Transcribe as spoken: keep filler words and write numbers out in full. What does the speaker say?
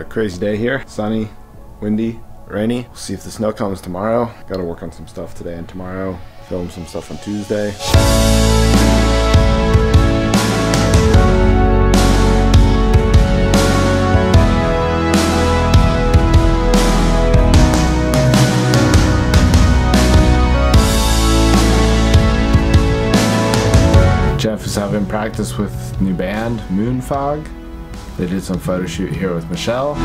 a crazy day here. Sunny, windy, rainy. We'll see if the snow comes tomorrow. Gotta work on some stuff today and tomorrow. Film some stuff on Tuesday. Jeff is having practice with new band, Moon Fog. They did some photo shoot here with Michelle.